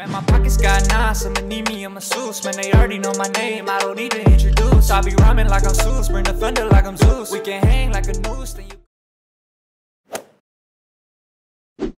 Man, my pockets got knots, I'ma need me and my masseuse. Man, they already know my name, I don't need to introduce. I be rhyming like I'm Zeus, bring the thunder like I'm Zeus. We can hang like a noose, then you...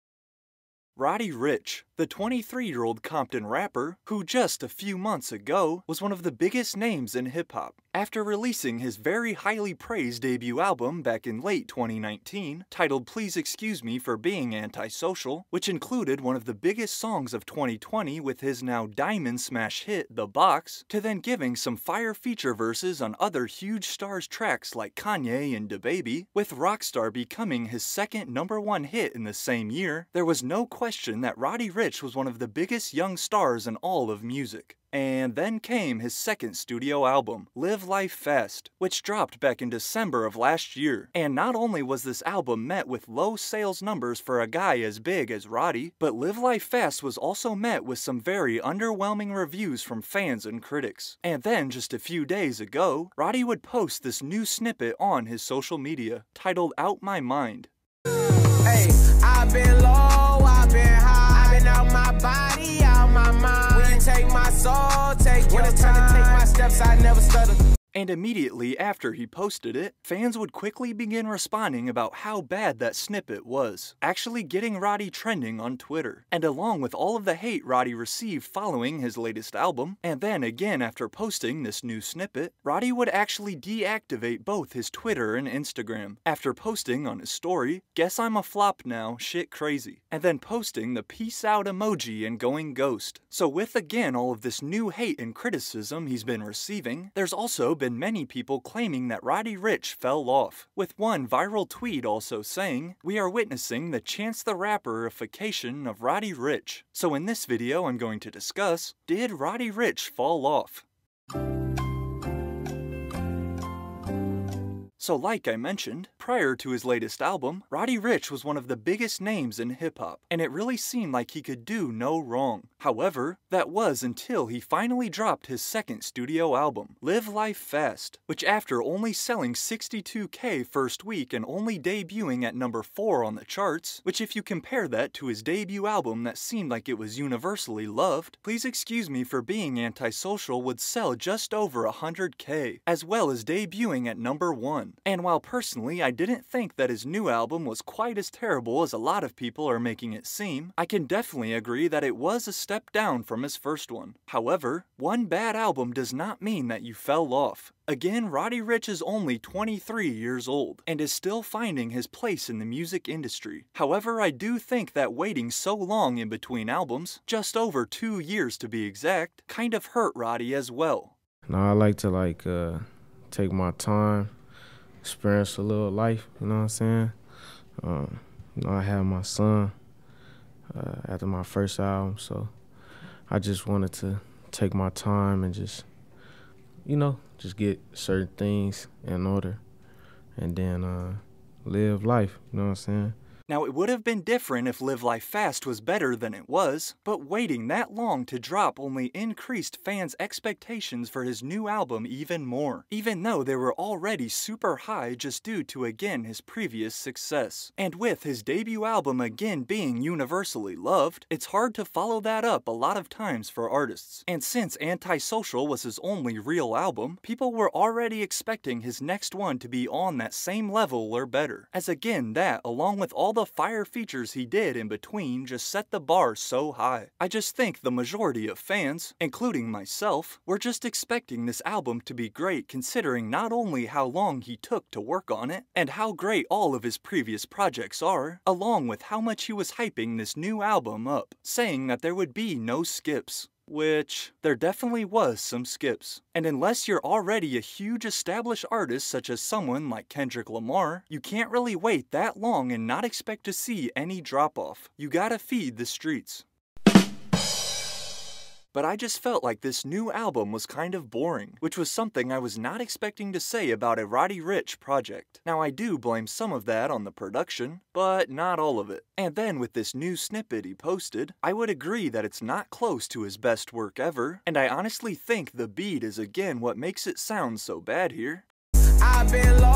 Roddy Ricch, the 23-year-old Compton rapper, who just a few months ago was one of the biggest names in hip-hop. After releasing his very highly praised debut album back in late 2019, titled Please Excuse Me for Being Antisocial, which included one of the biggest songs of 2020 with his now diamond smash hit, The Box, to then giving some fire feature verses on other huge stars' tracks like Kanye and DaBaby, with Rockstar becoming his second #1 hit in the same year, there was no question that Roddy Ricch was one of the biggest young stars in all of music. And then came his second studio album, Live Life Fast, which dropped back in December of last year. And not only was this album met with low sales numbers for a guy as big as Roddy, but Live Life Fast was also met with some very underwhelming reviews from fans and critics. And then just a few days ago, Roddy would post this new snippet on his social media, titled Out My Mind. Hey, I've been low, I've been high, I've been out my body, out my mind. Take my soul, take your time to take my steps, I never stutter. And immediately after he posted it, fans would quickly begin responding about how bad that snippet was, actually getting Roddy trending on Twitter. And along with all of the hate Roddy received following his latest album, and then again after posting this new snippet, Roddy would actually deactivate both his Twitter and Instagram, after posting on his story, "Guess I'm a flop now, shit crazy," and then posting the peace out emoji and going ghost. So with again all of this new hate and criticism he's been receiving, there's also been many people claiming that Roddy Ricch fell off, with one viral tweet also saying, "We are witnessing the Chance the Rapperification of Roddy Ricch." So in this video I'm going to discuss, did Roddy Ricch fall off? So like I mentioned, prior to his latest album, Roddy Ricch was one of the biggest names in hip-hop, and it really seemed like he could do no wrong. However, that was until he finally dropped his second studio album, Live Life Fast, which after only selling 62K first week and only debuting at #4 on the charts, which if you compare that to his debut album that seemed like it was universally loved, Please Excuse Me for Being Antisocial would sell just over 100K, as well as debuting at #1. And while personally I didn't think that his new album was quite as terrible as a lot of people are making it seem, I can definitely agree that it was a step down from his first one. However, one bad album does not mean that you fell off. Again, Roddy Ricch is only 23 years old, and is still finding his place in the music industry. However, I do think that waiting so long in between albums, just over 2 years to be exact, kind of hurt Roddy as well. Now I like to take my time. Experience a little life, you know what I'm saying? You know, I had my son after my first album, so I just wanted to take my time and just, you know, just get certain things in order and then live life, you know what I'm saying? Now, it would have been different if Live Life Fast was better than it was, but waiting that long to drop only increased fans' expectations for his new album even more, even though they were already super high just due to, again, his previous success. And with his debut album again being universally loved, it's hard to follow that up a lot of times for artists. And since Antisocial was his only real album, people were already expecting his next one to be on that same level or better, as again that, along with all the fire features he did in between, just set the bar so high. I just think the majority of fans, including myself, were just expecting this album to be great considering not only how long he took to work on it, and how great all of his previous projects are, along with how much he was hyping this new album up, saying that there would be no skips. Which, there definitely was some skips. And unless you're already a huge established artist such as someone like Kendrick Lamar, you can't really wait that long and not expect to see any drop-off. You gotta feed the streets. But I just felt like this new album was kind of boring, which was something I was not expecting to say about a Roddy Ricch project. Now I do blame some of that on the production, but not all of it. And then with this new snippet he posted, I would agree that it's not close to his best work ever, and I honestly think the beat is again what makes it sound so bad here. I've been low,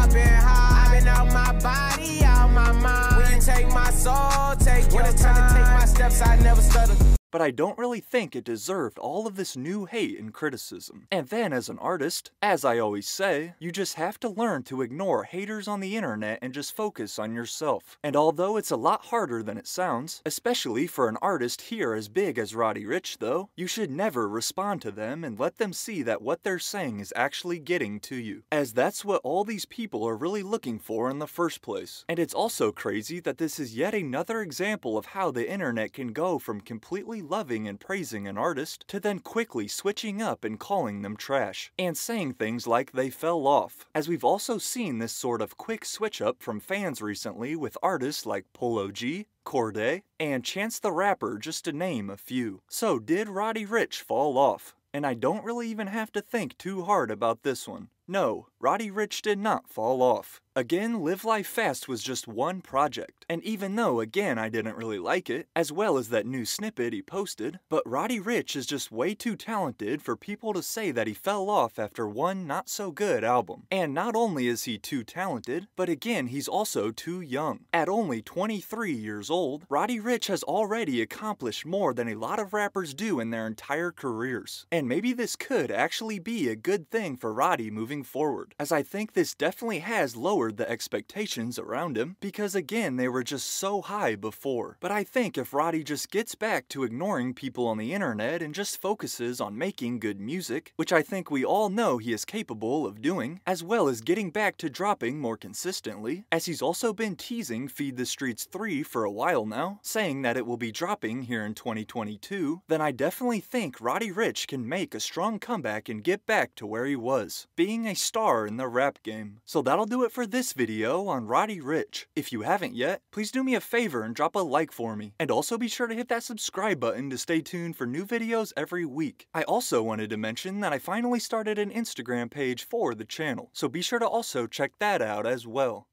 I've been high, I've been out my body, out my mind. When you take my soul, take your time. When it's time to take my steps, I never stutter. but I don't really think it deserved all of this new hate and criticism. And then as an artist, as I always say, you just have to learn to ignore haters on the internet and just focus on yourself. And although it's a lot harder than it sounds, especially for an artist here as big as Roddy Ricch though, you should never respond to them and let them see that what they're saying is actually getting to you, as that's what all these people are really looking for in the first place. And it's also crazy that this is yet another example of how the internet can go from completely loving and praising an artist to then quickly switching up and calling them trash, and saying things like they fell off, as we've also seen this sort of quick switch up from fans recently with artists like Polo G, Cordae, and Chance the Rapper, just to name a few. So did Roddy Ricch fall off? And I don't really even have to think too hard about this one. No, Roddy Ricch did not fall off. Again, Live Life Fast was just one project, and even though again I didn't really like it, as well as that new snippet he posted, but Roddy Ricch is just way too talented for people to say that he fell off after one not so good album. And not only is he too talented, but again he's also too young. At only 23 years old, Roddy Ricch has already accomplished more than a lot of rappers do in their entire careers. And maybe this could actually be a good thing for Roddy moving forward, as I think this definitely has lowered the expectations around him, because again they were just so high before. But I think if Roddy just gets back to ignoring people on the internet and just focuses on making good music, which I think we all know he is capable of doing, as well as getting back to dropping more consistently, as he's also been teasing Feed the Streets 3 for a while now, saying that it will be dropping here in 2022, then I definitely think Roddy Ricch can make a strong comeback and get back to where he was, being a star in the rap game. So that'll do it for this video on Roddy Ricch. If you haven't yet, please do me a favor and drop a like for me, and also be sure to hit that subscribe button to stay tuned for new videos every week. I also wanted to mention that I finally started an Instagram page for the channel, so be sure to also check that out as well.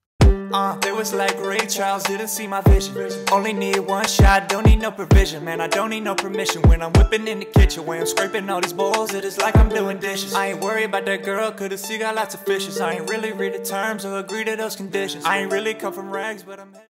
They was like Ray Charles, didn't see my vision. Only need one shot, don't need no provision. Man, I don't need no permission when I'm whipping in the kitchen. When I'm scraping all these bowls, it is like I'm doing dishes. I ain't worried about that girl, could've she got lots of fishes. I ain't really read the terms or agree to those conditions. I ain't really come from rags, but I'm